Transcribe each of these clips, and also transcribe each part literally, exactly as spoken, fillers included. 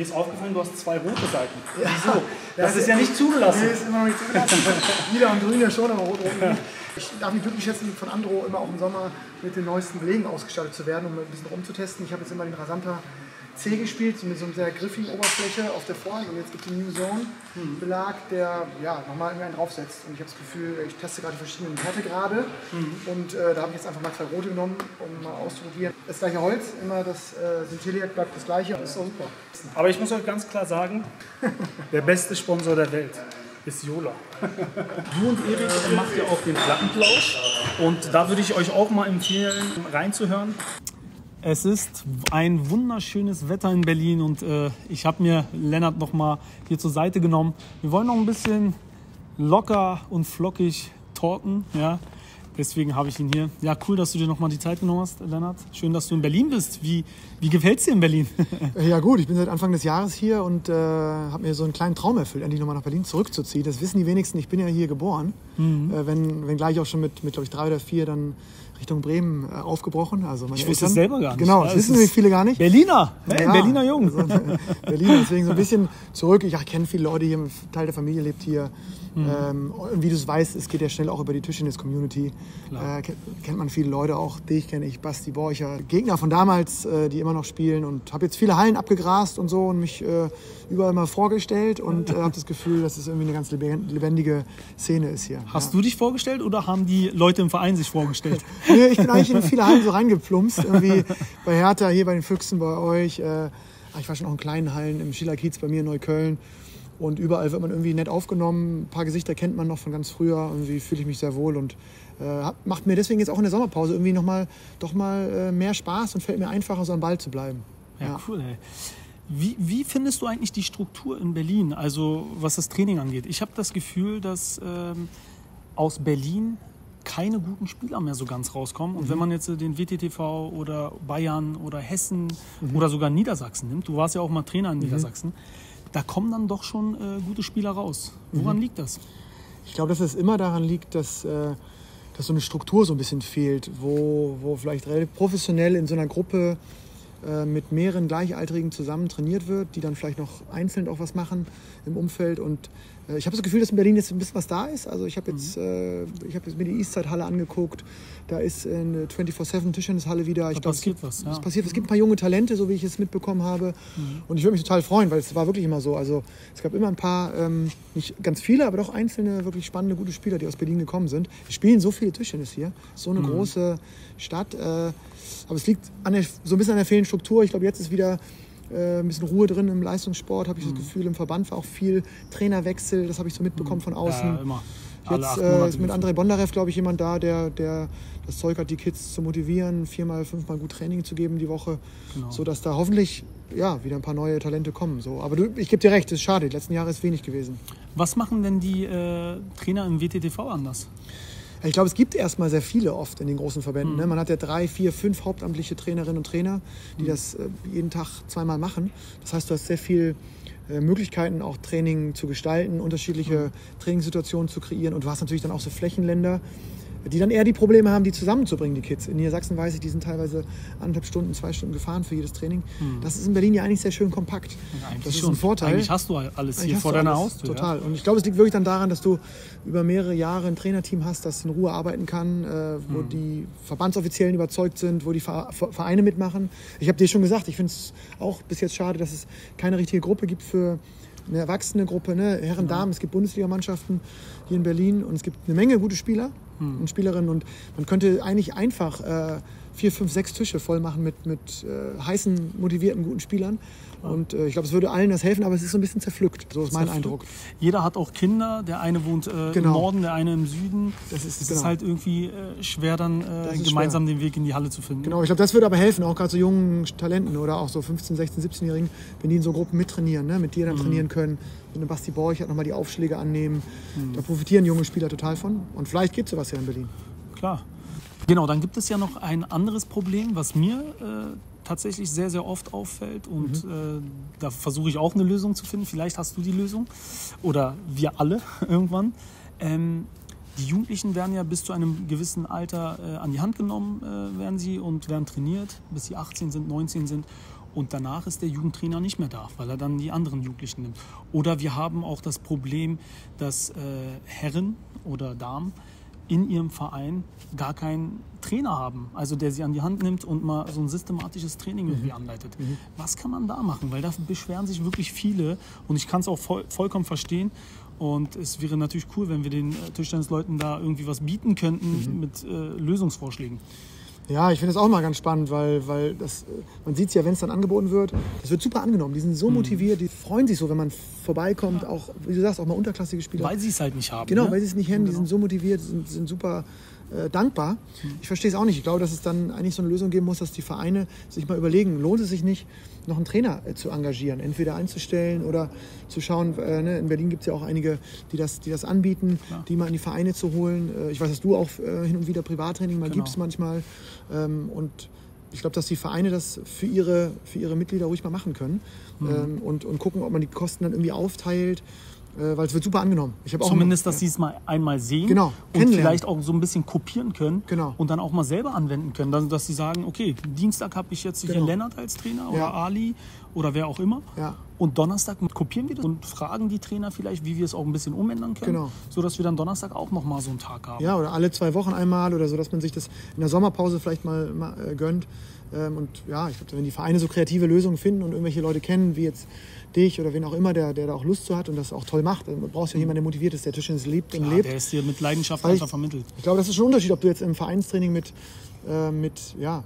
Mir ist aufgefallen, du hast zwei rote Seiten. Ja, wieso? Das, das ist ja nicht zugelassen. Nee, ist immer noch nicht zugelassen. Wieder und grüne schon, aber rot, rot. Ich darf mich glücklich schätzen, von Andro immer auch im Sommer mit den neuesten Belegen ausgestattet zu werden, um ein bisschen rumzutesten. Ich habe jetzt immer den Rasanter C gespielt, mit so einer sehr griffigen Oberfläche auf der Vorhand. Und jetzt gibt es den New Zone Belag, der ja, nochmal irgendwie einen draufsetzt. Und ich habe das Gefühl, ich teste gerade verschiedene Härtegrade. Mhm. Und äh, da habe ich jetzt einfach mal zwei rote genommen, um mal auszuprobieren. Das gleiche Holz, immer das äh, Sintiliac bleibt das gleiche. Das ist doch super. Aber ich muss euch ganz klar sagen, der beste Sponsor der Welt ist Joola. Du und Erik macht ja auch den Plattenplausch. Und da würde ich euch auch mal empfehlen, reinzuhören. Es ist ein wunderschönes Wetter in Berlin und äh, ich habe mir Lennart noch mal hier zur Seite genommen. Wir wollen noch ein bisschen locker und flockig talken, ja. Deswegen habe ich ihn hier. Ja, cool, dass du dir noch mal die Zeit genommen hast, Lennart. Schön, dass du in Berlin bist. Wie, wie gefällt es dir in Berlin? Ja gut, ich bin seit Anfang des Jahres hier und äh, habe mir so einen kleinen Traum erfüllt, endlich noch mal nach Berlin zurückzuziehen. Das wissen die wenigsten, ich bin ja hier geboren. Mhm. Äh, wenn, wenn gleich auch schon mit, mit glaube ich, drei oder vier dann Richtung Bremen äh, aufgebrochen. Also meine ich wusste Eltern. Es selber gar nicht. Genau, das ja, wissen nämlich viele gar nicht. Berliner, hey, ja, Berliner Jung. Also, Berliner, deswegen so ein bisschen zurück. Ich, ich kenne viele Leute hier, ein Teil der Familie lebt hier. Mhm. Ähm, und wie du es weißt, es geht ja schnell auch über die Tischtennis-Community. Äh, kennt man viele Leute, auch dich kenne ich, Basti Borchert. Gegner von damals, äh, die immer noch spielen. Und habe jetzt viele Hallen abgegrast und so und mich äh, überall mal vorgestellt. Und äh, habe das Gefühl, dass es irgendwie eine ganz lebendige Szene ist hier. Hast ja. du dich vorgestellt oder haben die Leute im Verein sich vorgestellt? Nee, ich bin eigentlich in viele Hallen so reingeplumpst. Irgendwie bei Hertha, hier bei den Füchsen, bei euch. Äh, ich war schon auch in kleinen Hallen, im Schillerkiez bei mir in Neukölln. Und überall wird man irgendwie nett aufgenommen. Ein paar Gesichter kennt man noch von ganz früher. Irgendwie fühle ich mich sehr wohl und äh, macht mir deswegen jetzt auch in der Sommerpause irgendwie noch mal, doch mal äh, mehr Spaß und fällt mir einfacher, so am Ball zu bleiben. Ja, ja. Cool, ey. Wie, wie findest du eigentlich die Struktur in Berlin, also was das Training angeht? Ich habe das Gefühl, dass ähm, aus Berlin keine guten Spieler mehr so ganz rauskommen. Und mhm. wenn man jetzt den W T T V oder Bayern oder Hessen mhm. oder sogar Niedersachsen nimmt, du warst ja auch mal Trainer in mhm. Niedersachsen, da kommen dann doch schon äh, gute Spieler raus. Woran mhm. liegt das? Ich glaube, dass es immer daran liegt, dass, äh, dass so eine Struktur so ein bisschen fehlt, wo, wo vielleicht professionell in so einer Gruppe äh, mit mehreren Gleichaltrigen zusammen trainiert wird, die dann vielleicht noch einzeln auch was machen im Umfeld. Und äh, ich habe das Gefühl, dass in Berlin jetzt ein bisschen was da ist. Also ich habe jetzt, mhm. äh, ich hab jetzt mir die Eastside-Halle angeguckt. Da ist eine vierundzwanzig sieben Tischtennishalle wieder. Ich da glaub, passiert es gibt, was. Ja. Es, passiert, es gibt ein paar junge Talente, so wie ich es mitbekommen habe. Mhm. Und ich würde mich total freuen, weil es war wirklich immer so. Also es gab immer ein paar, ähm, nicht ganz viele, aber doch einzelne wirklich spannende, gute Spieler, die aus Berlin gekommen sind. Wir spielen so viele Tischtennis hier. So eine mhm. große Stadt. Äh, aber es liegt an der, so ein bisschen an der fehlenden Struktur. Ich glaube, jetzt ist wieder ein bisschen Ruhe drin im Leistungssport, habe ich mhm. das Gefühl. Im Verband war auch viel Trainerwechsel, das habe ich so mitbekommen von außen. Ja, immer. Jetzt äh, ist mit Andrei Bondareff, glaube ich, jemand da, der, der das Zeug hat, die Kids zu motivieren, viermal, fünfmal gut Training zu geben die Woche, genau. sodass da hoffentlich ja, wieder ein paar neue Talente kommen. So. Aber du, ich gebe dir recht, es ist schade, die letzten Jahre ist wenig gewesen. Was machen denn die äh, Trainer im W T T V anders? Ich glaube, es gibt erstmal sehr viele oft in den großen Verbänden. Mhm. Ne? Man hat ja drei, vier, fünf hauptamtliche Trainerinnen und Trainer, die mhm. das äh, jeden Tag zweimal machen. Das heißt, du hast sehr viele äh, Möglichkeiten, auch Training zu gestalten, unterschiedliche mhm. Trainingssituationen zu kreieren. Und du hast natürlich dann auch so Flächenländer, die dann eher die Probleme haben, die zusammenzubringen, die Kids. In Niedersachsen weiß ich, die sind teilweise anderthalb Stunden, zwei Stunden gefahren für jedes Training. Mhm. Das ist in Berlin ja eigentlich sehr schön kompakt. Ja, das ist schon ein Vorteil. Eigentlich hast du alles eigentlich hier vor deiner Haustür. Total. Ja. Und ich glaube, es liegt wirklich dann daran, dass du über mehrere Jahre ein Trainerteam hast, das in Ruhe arbeiten kann, wo mhm. die Verbandsoffiziellen überzeugt sind, wo die Vereine mitmachen. Ich habe dir schon gesagt, ich finde es auch bis jetzt schade, dass es keine richtige Gruppe gibt für eine erwachsene Gruppe, ne? Herren, genau. Damen. Es gibt Bundesligamannschaften hier in Berlin und es gibt eine Menge gute Spieler und Spielerinnen und man könnte eigentlich einfach äh, vier, fünf, sechs Tische voll machen mit, mit äh, heißen, motivierten, guten Spielern. Ja. Und äh, ich glaube, es würde allen das helfen, aber es ist so ein bisschen zerpflückt. So ist mein zerpflückt. Eindruck. Jeder hat auch Kinder. Der eine wohnt äh, genau. im Norden, der eine im Süden. Das ist, das genau. ist halt irgendwie äh, schwer, dann äh, gemeinsam schwer. den Weg in die Halle zu finden. Genau, ich glaube, das würde aber helfen, auch gerade so jungen Talenten oder auch so fünfzehn-, sechzehn-, siebzehnjährigen, wenn die in so Gruppen mittrainieren, ne? mit dir dann mhm. trainieren können. Mit einem Basti Borchert nochmal die Aufschläge annehmen. Mhm. Da profitieren junge Spieler total von. Und vielleicht gibt es sowas ja in Berlin. Klar. Genau, dann gibt es ja noch ein anderes Problem, was mir äh, tatsächlich sehr, sehr oft auffällt. Und mhm. äh, da versuche ich auch eine Lösung zu finden. Vielleicht hast du die Lösung. Oder wir alle irgendwann. Ähm, die Jugendlichen werden ja bis zu einem gewissen Alter äh, an die Hand genommen, äh, werden sie und werden trainiert, bis sie achtzehn sind, neunzehn sind. und danach ist der Jugendtrainer nicht mehr da, weil er dann die anderen Jugendlichen nimmt. Oder wir haben auch das Problem, dass äh, Herren oder Damen in ihrem Verein gar keinen Trainer haben, also der sie an die Hand nimmt und mal so ein systematisches Training irgendwie mhm. anleitet. Mhm. Was kann man da machen? Weil da beschweren sich wirklich viele und ich kann es auch voll, vollkommen verstehen. Und es wäre natürlich cool, wenn wir den Tischtennisleuten da irgendwie was bieten könnten mhm. mit äh, Lösungsvorschlägen. Ja, ich finde das auch mal ganz spannend, weil, weil das, man sieht es ja, wenn es dann angeboten wird, das wird super angenommen. Die sind so mhm. motiviert, die freuen sich so, wenn man vorbeikommt, ja. auch, wie du sagst, auch mal unterklassige Spieler. Weil sie es halt nicht haben. Genau, ne? Weil sie es nicht haben, genau. Die sind so motiviert, sind, sind super äh, dankbar. Mhm. Ich verstehe es auch nicht. Ich glaube, dass es dann eigentlich so eine Lösung geben muss, dass die Vereine sich mal überlegen, lohnt es sich nicht, noch einen Trainer äh, zu engagieren, entweder einzustellen oder zu schauen, äh, ne? In Berlin gibt es ja auch einige, die das, die das anbieten, ja. die mal in die Vereine zu holen. Äh, ich weiß, dass du auch äh, hin und wieder Privattraining mal genau. gibst manchmal. Und ich glaube, dass die Vereine das für ihre, für ihre Mitglieder ruhig mal machen können mhm. und, und gucken, ob man die Kosten dann irgendwie aufteilt, weil es wird super angenommen. Ich hab Zumindest, auch, dass sie es mal einmal sehen genau, und vielleicht auch so ein bisschen kopieren können genau. und dann auch mal selber anwenden können, dass, dass sie sagen, okay, Dienstag habe ich jetzt genau. hier Lennart als Trainer ja. oder Ali oder wer auch immer ja. und Donnerstag kopieren wir das und fragen die Trainer vielleicht, wie wir es auch ein bisschen umändern können, genau. sodass wir dann Donnerstag auch nochmal so einen Tag haben. Ja, oder alle zwei Wochen einmal oder so, dass man sich das in der Sommerpause vielleicht mal, mal äh, gönnt. Ähm, und ja, ich glaube, wenn die Vereine so kreative Lösungen finden und irgendwelche Leute kennen, wie jetzt dich oder wen auch immer, der, der da auch Lust zu hat und das auch toll macht, dann brauchst du ja jemanden, der motiviert ist, der Tischtennis lebt und Klar, lebt. Der ist dir mit Leidenschaft einfach vermittelt. Ich glaube, das ist schon ein Unterschied, ob du jetzt im Vereinstraining mit, äh, mit ja,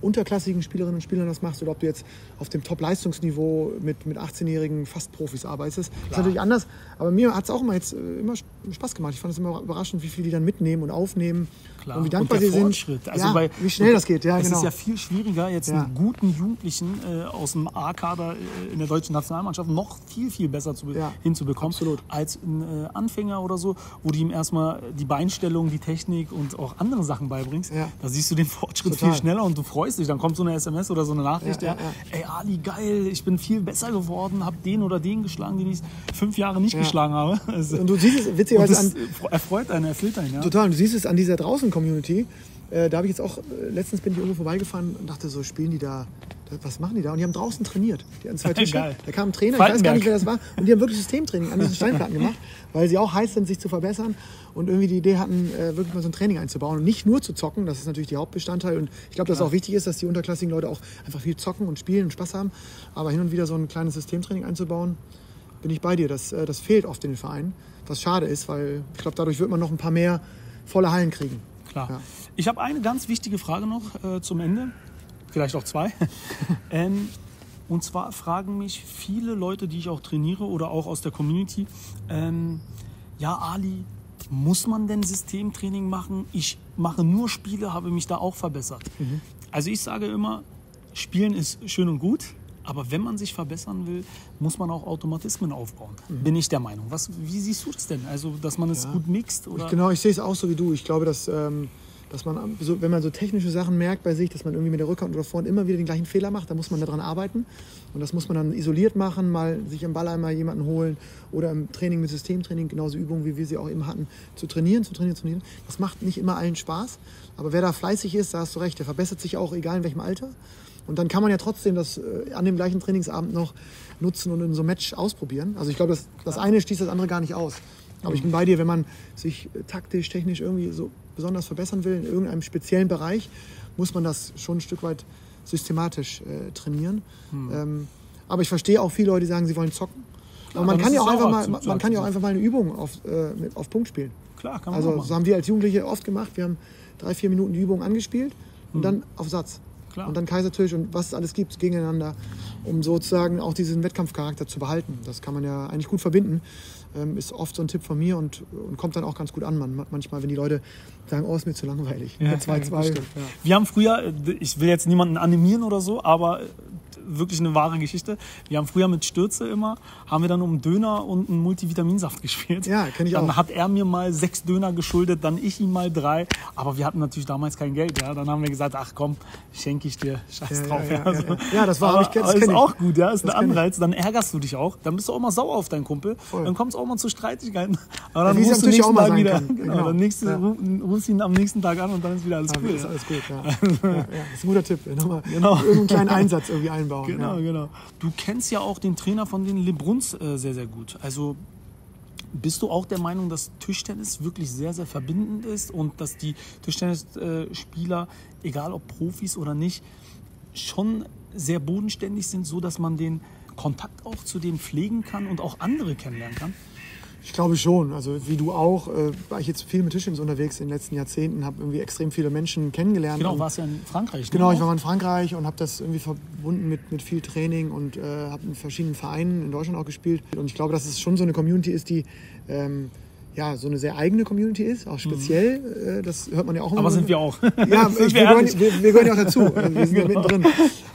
unterklassigen Spielerinnen und Spielern das machst oder ob du jetzt auf dem Top-Leistungsniveau mit, mit achtzehnjährigen Fast-Profis arbeitest. Klar. Das ist natürlich anders, aber mir hat es auch immer, jetzt, immer Spaß gemacht. Ich fand es immer überraschend, wie viel die dann mitnehmen und aufnehmen. Klar. Und wie dankbar sie sind, also ja, bei, wie schnell das geht. Ja, es genau. ist ja viel schwieriger, jetzt ja. einen guten Jugendlichen äh, aus dem A-Kader äh, in der deutschen Nationalmannschaft noch viel, viel besser zu, ja. hinzubekommen Absolut. Als ein äh, Anfänger oder so, wo du ihm erstmal die Beinstellung, die Technik und auch andere Sachen beibringst. Ja. Da siehst du den Fortschritt Total. Viel schneller und du freust dich. Dann kommt so eine S M S oder so eine Nachricht, ja, ja, ja. ey Ali, geil, ich bin viel besser geworden, hab den oder den geschlagen, den ich fünf Jahre nicht ja. geschlagen habe. Also, und du siehst es witzigerweise an... Erfreut einen, erfüllt einen, ja. Total, du siehst es an dieser draußen Community, äh, da habe ich jetzt auch, äh, letztens bin ich irgendwo vorbeigefahren und dachte so, spielen die da, da, was machen die da? Und die haben draußen trainiert, die hatten zwei Tische, Geil. Da kam ein Trainer, Faltenberg. Ich weiß gar nicht, wer das war, und die haben wirklich Systemtraining an diesen Steinplatten gemacht, weil sie auch heiß sind, sich zu verbessern und irgendwie die Idee hatten, äh, wirklich mal so ein Training einzubauen und nicht nur zu zocken, das ist natürlich der Hauptbestandteil und ich glaube, dass ja. es auch wichtig ist, dass die unterklassigen Leute auch einfach viel zocken und spielen und Spaß haben, aber hin und wieder so ein kleines Systemtraining einzubauen, bin ich bei dir, das, äh, das fehlt oft in den Vereinen, was schade ist, weil ich glaube, dadurch wird man noch ein paar mehr volle Hallen kriegen. Klar. Ja. Ich habe eine ganz wichtige Frage noch äh, zum Ende, vielleicht auch zwei. ähm, und zwar fragen mich viele Leute, die ich auch trainiere oder auch aus der Community, ähm, ja Ali, muss man denn Systemtraining machen? Ich mache nur Spiele, habe mich da auch verbessert. Mhm. Also ich sage immer, Spielen ist schön und gut, aber wenn man sich verbessern will, muss man auch Automatismen aufbauen, mhm. bin ich der Meinung. Was, wie siehst du das denn? Also, dass man es ja. gut mixt? Oder? Ich, genau, ich sehe es auch so wie du. Ich glaube, dass, ähm, dass man, so, wenn man so technische Sachen merkt bei sich, dass man irgendwie mit der Rückhand oder vorne immer wieder den gleichen Fehler macht, dann muss man daran arbeiten. Und das muss man dann isoliert machen, mal sich am Ball einmal jemanden holen oder im Training mit Systemtraining, genauso Übungen, wie wir sie auch eben hatten, zu trainieren, zu trainieren, zu trainieren. Das macht nicht immer allen Spaß. Aber wer da fleißig ist, da hast du recht, der verbessert sich auch, egal in welchem Alter. Und dann kann man ja trotzdem das äh, an dem gleichen Trainingsabend noch nutzen und in so einem Match ausprobieren. Also ich glaube, das, das eine schließt das andere gar nicht aus. Aber mhm. ich bin bei dir, wenn man sich äh, taktisch, technisch irgendwie so besonders verbessern will in irgendeinem speziellen Bereich, muss man das schon ein Stück weit systematisch äh, trainieren. Mhm. Ähm, aber ich verstehe auch viele Leute, die sagen, sie wollen zocken. Klar, aber man kann ja auch einfach mal, man kann ja auch einfach mal eine Übung auf, äh, mit, auf Punkt spielen. Klar, kann man also auch machen. So haben wir als Jugendliche oft gemacht. Wir haben drei, vier Minuten die Übung angespielt und mhm. dann auf Satz. Klar. Und dann Kaisertisch und was es alles gibt gegeneinander, um sozusagen auch diesen Wettkampfcharakter zu behalten. Das kann man ja eigentlich gut verbinden. Ähm, ist oft so ein Tipp von mir und, und kommt dann auch ganz gut an. Man, manchmal, wenn die Leute sagen, oh, ist mir zu langweilig. Ja, zwei, ja, zwei. Ja. Wir haben früher, ich will jetzt niemanden animieren oder so, aber wirklich eine wahre Geschichte. Wir haben früher mit Stürze immer, haben wir dann um einen Döner und einen Multivitaminsaft gespielt. Ja, kenne ich auch. Dann hat er mir mal sechs Döner geschuldet, dann ich ihm mal drei. Aber wir hatten natürlich damals kein Geld. Ja? Dann haben wir gesagt, ach komm, schenke ich dir, scheiß ja, drauf. Ja, ja, ja, also, ja, ja. ja, das war, aber ich kenne das. Ist auch gut, ja, ist ein Anreiz. Dann ärgerst du dich auch. Dann bist du auch mal sauer auf deinen Kumpel. Voll. Dann kommst du auch mal zu Streitigkeiten. Aber dann ja, rufst du nächsten auch mal Tag wieder. Genau, genau. Dann nächste, ja. rufst ihn am nächsten Tag an und dann ist wieder alles ja, cool. Ist ja. alles gut, ja. Also, ja, ja. Das ist ein guter Tipp. Nochmal genau. irgendeinen kleinen Einsatz irgendwie einbauen. einbauen. Genau, ja. genau. Du kennst ja auch den Trainer von den Lebruns äh, sehr, sehr gut. Also bist du auch der Meinung, dass Tischtennis wirklich sehr, sehr verbindend ist und dass die Tischtennisspieler, äh, egal ob Profis oder nicht, schon sehr bodenständig sind, so dass man den Kontakt auch zu denen pflegen kann und auch andere kennenlernen kann? Ich glaube schon. Also wie du auch, äh, war ich jetzt viel mit Tischtennis unterwegs in den letzten Jahrzehnten, habe irgendwie extrem viele Menschen kennengelernt. Genau, warst ja in Frankreich. Genau, ich war mal in Frankreich und habe das irgendwie verbunden mit, mit viel Training und äh, habe in verschiedenen Vereinen in Deutschland auch gespielt. Und ich glaube, dass es schon so eine Community ist, die ähm, ja so eine sehr eigene Community ist, auch speziell. Mhm. Äh, das hört man ja auch immer. Aber sind wir auch. Ja, ich, wir, gehören, wir, wir gehören ja auch dazu. Wir sind ja mittendrin.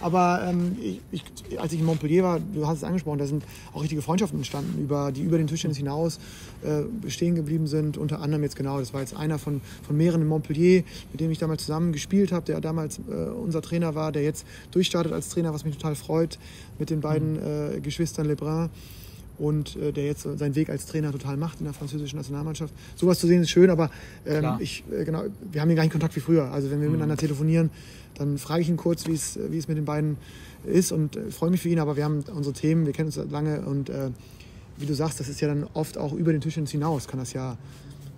Aber ähm, ich, ich, als ich in Montpellier war, du hast es angesprochen, da sind auch richtige Freundschaften entstanden, über, die über den Tischtennis hinaus äh, bestehen geblieben sind. Unter anderem jetzt genau, das war jetzt einer von, von mehreren in Montpellier, mit dem ich damals zusammen gespielt habe, der damals äh, unser Trainer war, der jetzt durchstartet als Trainer, was mich total freut, mit den beiden mhm. äh, Geschwistern Lebrun. Und äh, der jetzt seinen Weg als Trainer total macht in der französischen Nationalmannschaft. Sowas zu sehen ist schön, aber ähm, ich, äh, genau, wir haben hier gar nicht Kontakt wie früher. Also wenn wir mhm. miteinander telefonieren, dann frage ich ihn kurz, wie es wie es mit den beiden ist und äh, freue mich für ihn. Aber wir haben unsere Themen, wir kennen uns lange und äh, wie du sagst, das ist ja dann oft auch über den Tischtennis hinaus, kann das ja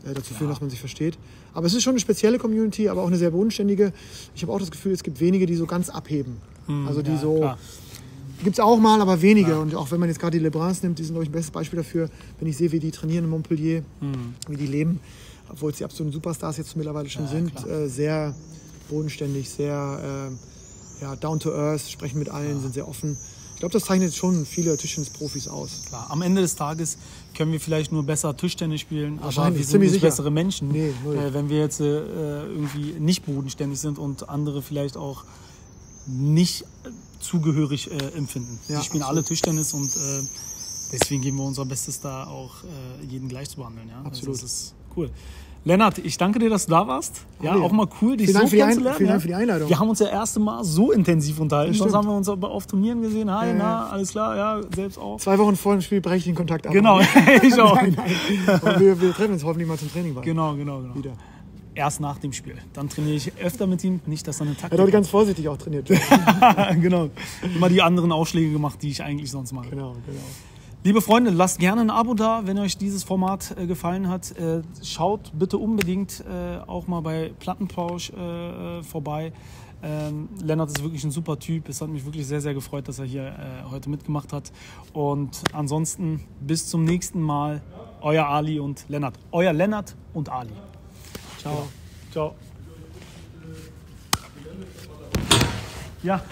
äh, dazu führen, ja. dass man sich versteht. Aber es ist schon eine spezielle Community, aber auch eine sehr bodenständige. Ich habe auch das Gefühl, es gibt wenige, die so ganz abheben. Mhm, also die ja, so... Klar. Gibt es auch mal, aber wenige. Ja. Und auch wenn man jetzt gerade die Lebruns nimmt, die sind, glaube ich, ein bestes Beispiel dafür, wenn ich sehe, wie die trainieren in Montpellier, mhm. wie die leben, obwohl es die absoluten Superstars jetzt mittlerweile schon ja, sind, äh, sehr bodenständig, sehr äh, ja, down to earth, sprechen mit allen, ja. sind sehr offen. Ich glaube, das zeichnet schon viele Tischtennis-Profis aus. Klar, am Ende des Tages können wir vielleicht nur besser Tischtennis spielen, aber wir sind nicht sicher. bessere Menschen, nee, äh, wenn wir jetzt äh, irgendwie nicht bodenständig sind und andere vielleicht auch nicht zugehörig äh, empfinden. Ja, wir spielen absolut. alle Tischtennis und äh, deswegen geben wir unser Bestes, da auch äh, jeden gleich zu behandeln. Ja? Absolut. Also, das ist cool. Lennart, ich danke dir, dass du da warst. Ja, okay. Auch mal cool, dich vielen so kennenzulernen. Vielen ja. Dank für die Einladung. Wir haben uns ja das erste Mal so intensiv unterhalten. Sonst haben wir uns auf Turnieren gesehen. Hi, äh, na, alles klar, ja, selbst auch. Zwei Wochen vor dem Spiel breche ich den Kontakt ab. Genau, ich auch. Nein, nein. Und wir, wir treffen uns hoffentlich mal zum Training. Bei. Genau, genau, genau. Wieder. Erst nach dem Spiel. Dann trainiere ich öfter mit ihm. Nicht, dass er eine Taktik. Er hat heute ganz vorsichtig auch trainiert. Genau. Immer die anderen Aufschläge gemacht, die ich eigentlich sonst mache. Genau, genau. Liebe Freunde, lasst gerne ein Abo da, wenn euch dieses Format äh, gefallen hat. Äh, schaut bitte unbedingt äh, auch mal bei Plattenplausch äh, vorbei. Ähm, Lennart ist wirklich ein super Typ. Es hat mich wirklich sehr, sehr gefreut, dass er hier äh, heute mitgemacht hat. Und ansonsten bis zum nächsten Mal. Euer Ali und Lennart. Euer Lennart und Ali. Ciao. Ciao. Ja.